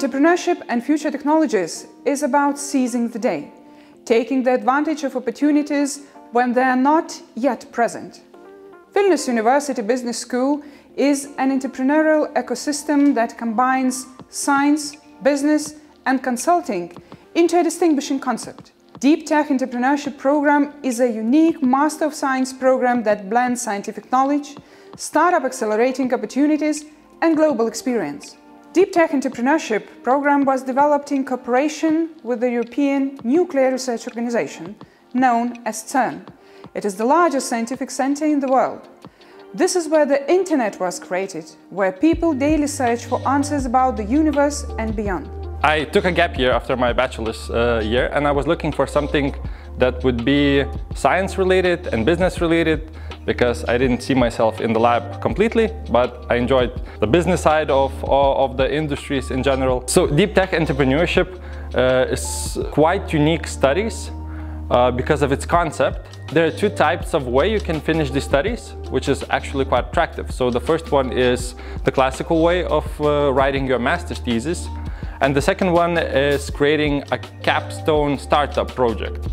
Entrepreneurship and future technologies is about seizing the day, taking the advantage of opportunities when they are not yet present. Vilnius University Business School is an entrepreneurial ecosystem that combines science, business and consulting into a distinguishing concept. Deep Tech Entrepreneurship Program is a unique Master of Science program that blends scientific knowledge, startup accelerating opportunities and global experience. Deep Tech Entrepreneurship Program was developed in cooperation with the European Nuclear Research Organization, known as CERN. It is the largest scientific center in the world. This is where the internet was created, where people daily search for answers about the universe and beyond. I took a gap year after my bachelor's year, and I was looking for something that would be science-related and business-related, because I didn't see myself in the lab completely, but I enjoyed the business side of the industries in general. So Deep Tech Entrepreneurship is quite unique studies because of its concept. There are two types of way you can finish these studies, which is actually quite attractive. So the first one is the classical way of writing your master's thesis, and the second one is creating a capstone startup project.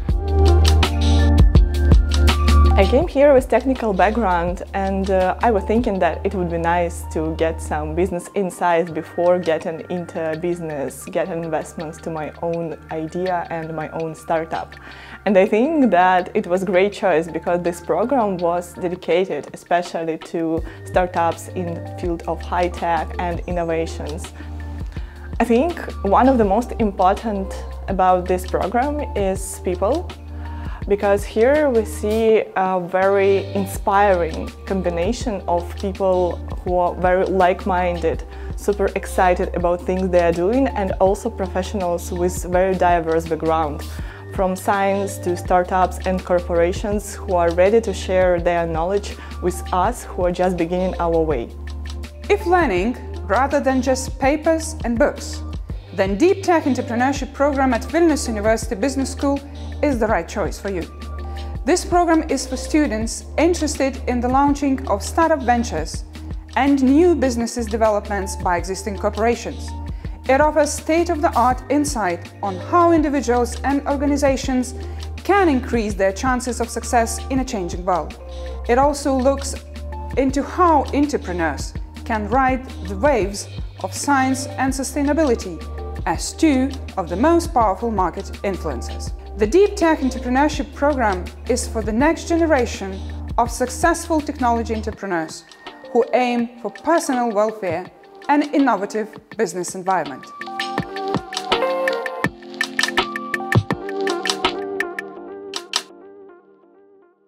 I came here with technical background, and I was thinking that it would be nice to get some business insights before getting into business, get investments to my own idea and my own startup. And I think that it was a great choice because this program was dedicated especially to startups in the field of high tech and innovations. I think one of the most important about this program is people, because here we see a very inspiring combination of people who are very like-minded, super excited about things they are doing, and also professionals with very diverse background, from science to startups and corporations who are ready to share their knowledge with us who are just beginning our way. If learning rather than just papers and books, then Deep Tech Entrepreneurship Program at Vilnius University Business School is the right choice for you. This program is for students interested in the launching of startup ventures and new businesses developments by existing corporations. It offers state-of-the-art insight on how individuals and organizations can increase their chances of success in a changing world. It also looks into how entrepreneurs can ride the waves of science and sustainability as two of the most powerful market influences. The Deep Tech Entrepreneurship Program is for the next generation of successful technology entrepreneurs who aim for personal welfare and innovative business environment.